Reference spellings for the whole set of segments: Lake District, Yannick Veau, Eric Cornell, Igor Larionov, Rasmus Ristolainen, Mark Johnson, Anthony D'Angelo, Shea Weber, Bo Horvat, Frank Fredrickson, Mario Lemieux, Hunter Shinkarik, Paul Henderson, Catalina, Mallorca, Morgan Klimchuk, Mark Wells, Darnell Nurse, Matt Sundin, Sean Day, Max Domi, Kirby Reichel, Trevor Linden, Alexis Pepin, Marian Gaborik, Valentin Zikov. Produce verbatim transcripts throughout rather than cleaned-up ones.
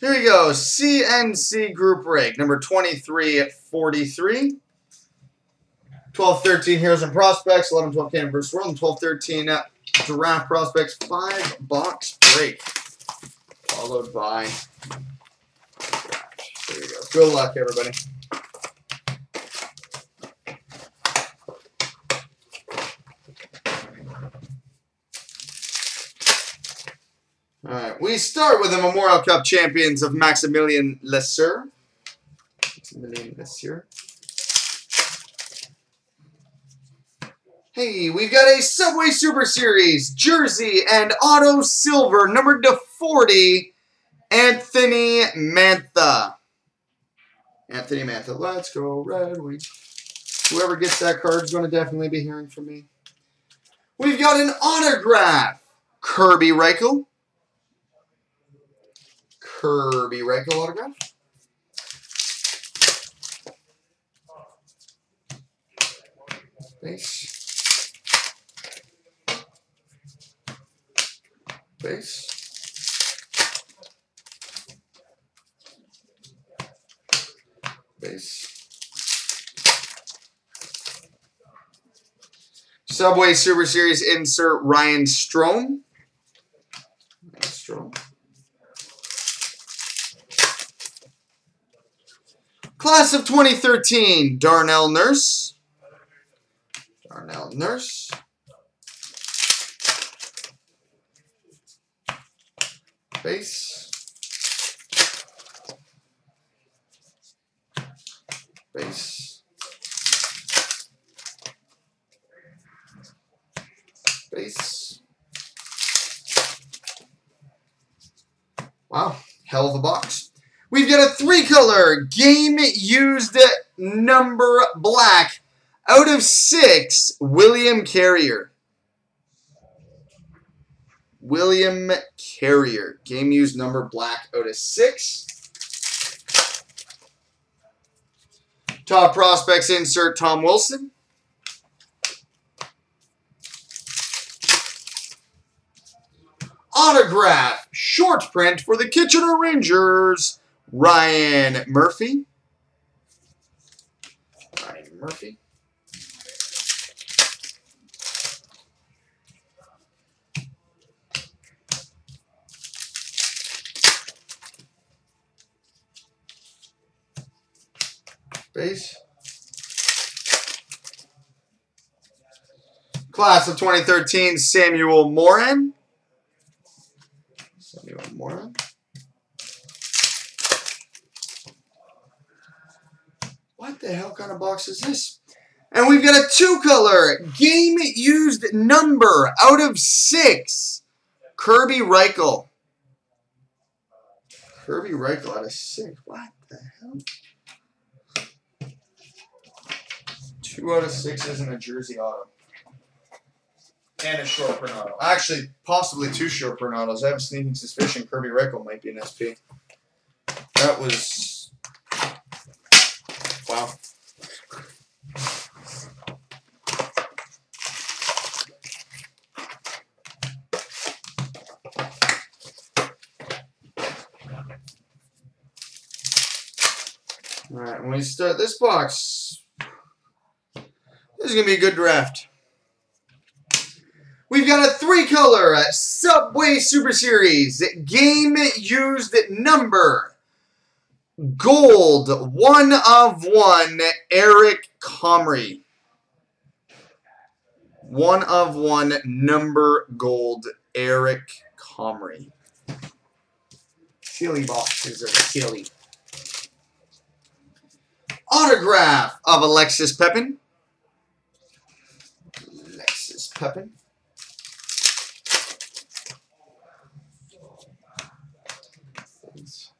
Here we go. C N C group break, number twenty-three forty-three. twelve thirteen Heroes and Prospects, eleven twelve Canada versus. World, and twelve thirteen Draft Prospects, five-box break, followed by Draft. There you go. Good luck, everybody. All right, we start with the Memorial Cup champions of Maximilien Lesser. Maximilien Lesser. Hey, we've got a Subway Super Series jersey and auto silver, numbered to forty, Anthony Mantha. Anthony Mantha, let's go Red Wings. Whoever gets that card is going to definitely be hearing from me. We've got an autograph, Kirby Reichel. Kirby Reichel autograph. Thanks. Base. Base. Subway Super Series insert Ryan Strome. Ryan Strome. Class of twenty thirteen, Darnell Nurse. Darnell Nurse. Base. Base. Base. Wow, hell of a box. We've got a three-color game used number black out of six, William Carrier. William Carrier. Game used number black out of six. Top prospects insert Tom Wilson. Autograph short print for the Kitchener Rangers, Ryan Murphy. Ryan Murphy. Base. Class of twenty thirteen, Samuel Moran. Samuel Moran. What the hell kind of box is this? And we've got a two-color game used number out of six, Kirby Reichel. Kirby Reichel out of six. What the hell? Two out of six isn't a jersey auto. And a short print auto. Actually, possibly two short print autos. I have a sneaking suspicion Kirby Reichel might be an S P. That was... Wow. Alright, when we start this box... This is going to be a good draft. We've got a three-color Subway Super Series game used number gold, one of one, Eric Comrie. One of one, number gold, Eric Comrie. Silly boxes are silly. Autograph of Alexis Pepin. Pepin. Please.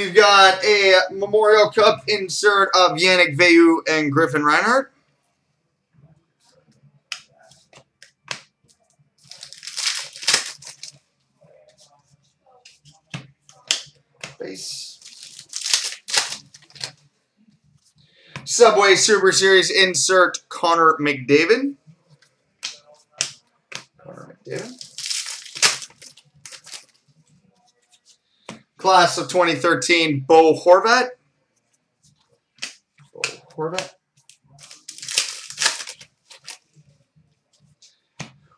We've got a Memorial Cup insert of Yannick Veau and Griffin Reinhardt. Subway Super Series insert Connor McDavid. Connor McDavid. Class of twenty thirteen, Bo Horvat. Bo Horvat.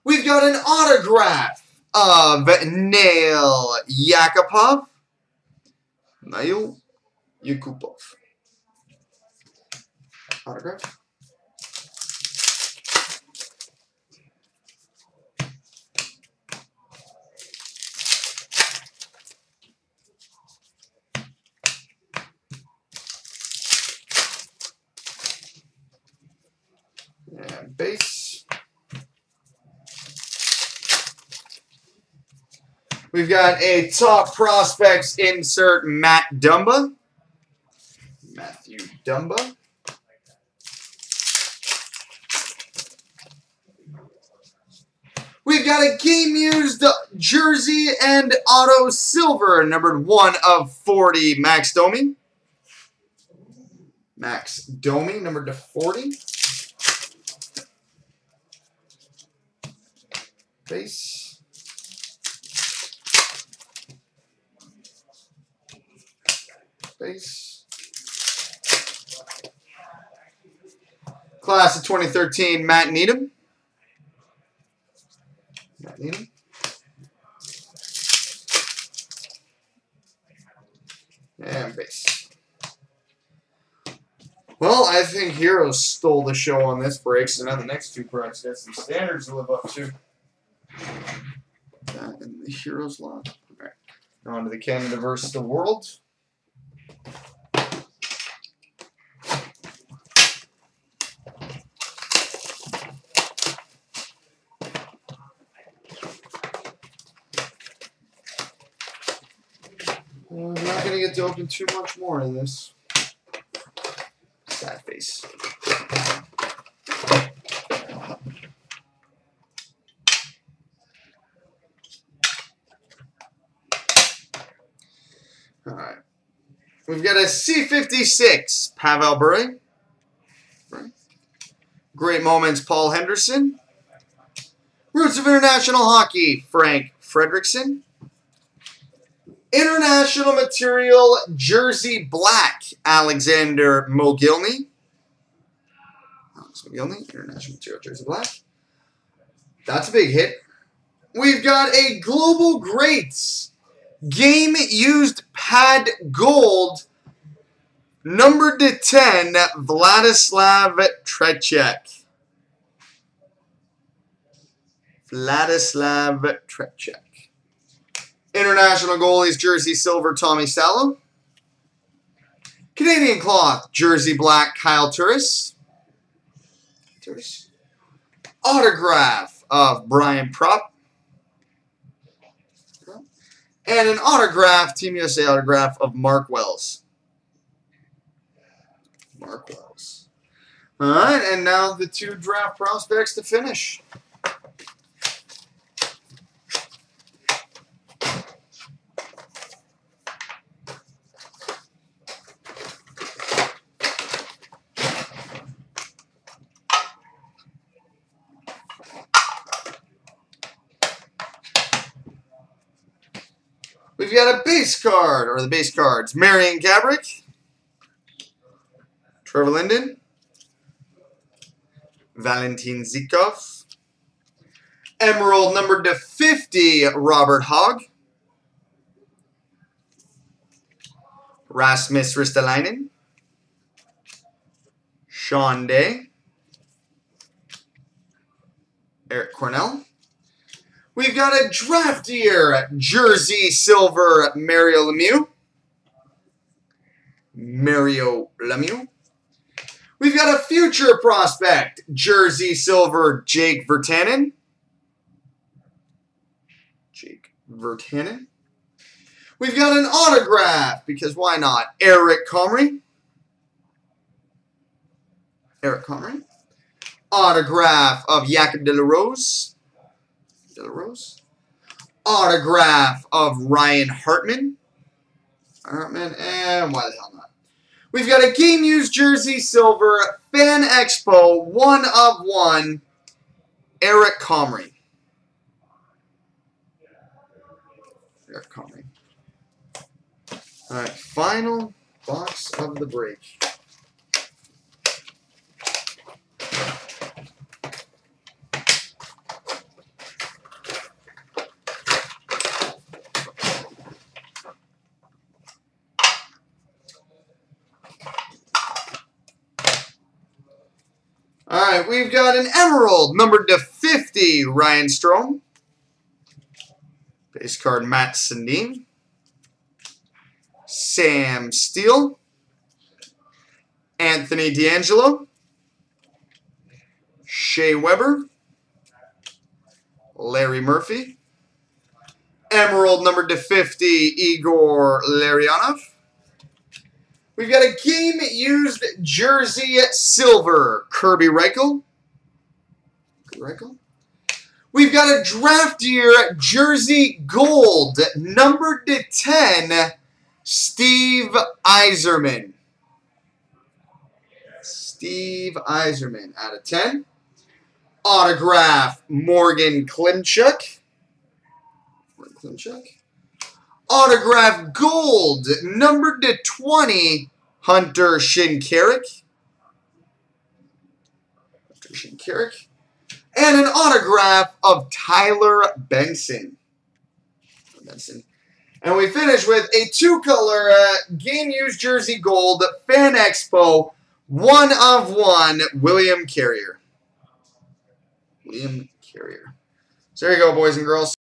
We've got an autograph of Nail Yakupov. Nail Yakupov. Autograph. And base. We've got a top prospects insert, Matt Dumba. Matthew Dumba. We've got a game-used jersey and auto silver, numbered one of forty, Max Domi. Max Domi, numbered to forty. Base. Base. Class of twenty thirteen, Matt Needham. Matt Needham. And base. Well, I think Heroes stole the show on this break, so now the next two breaks got some standards to live up to. That and the Heroes lot. Alright. On to the Canada versus the World. I'm not going to get to open too much more of this. Sad face. Alright. We've got a C fifty-six, Pavel Bure. Great Moments, Paul Henderson. Roots of International Hockey, Frank Fredrickson. International Material Jersey Black, Alexander Mogilny. Alex Mogilny, International Material Jersey Black. That's a big hit. We've got a Global Greats Game Used Pad Gold, numbered to ten, Vladislav Tretiak. Vladislav Tretiak. International Goalies Jersey Silver, Tommy Salo. Canadian Cloth Jersey Black, Kyle Turris. Turris. Autograph of Brian Propp. And an autograph, Team U S A autograph of Mark Wells. Mark Wells. All right, and now the two draft prospects to finish. We've got a base card, or the base cards. Marian Gaborik, Trevor Linden, Valentin Zikov, Emerald numbered to fifty, Robert Hogg, Rasmus Ristolainen, Sean Day, Eric Cornell. We've got a draft year, Jersey Silver, Mario Lemieux. Mario Lemieux. We've got a future prospect, Jersey Silver, Jake Virtanen. Jake Virtanen. We've got an autograph, because why not, Eric Comrie. Eric Comrie. Autograph of Jakob De La Rose. De La Rose. Autograph of Ryan Hartman. Hartman, and why the hell not? We've got a Game Used Jersey Silver Fan Expo one of one, Eric Comrie. Eric Comrie. All right, final box of the break. Alright, we've got an Emerald, numbered to fifty, Ryan Strome. Base card, Matt Sundin. Sam Steele. Anthony D'Angelo. Shea Weber. Larry Murphy. Emerald, numbered to fifty, Igor Larionov. We've got a game-used jersey silver, Kirby Reichel. Reichel. We've got a draft year jersey gold, numbered to ten, Steve Yzerman. Steve Yzerman out of ten. Autograph, Morgan Klimchuk. Morgan Klimchuk. Autograph gold, numbered to twenty, Hunter Shinkarik. Hunter Shinkarik. And an autograph of Tyler Benson. Benson. And we finish with a two-color uh, game-used jersey gold Fan Expo one of one, William Carrier. William Carrier. So there you go, boys and girls.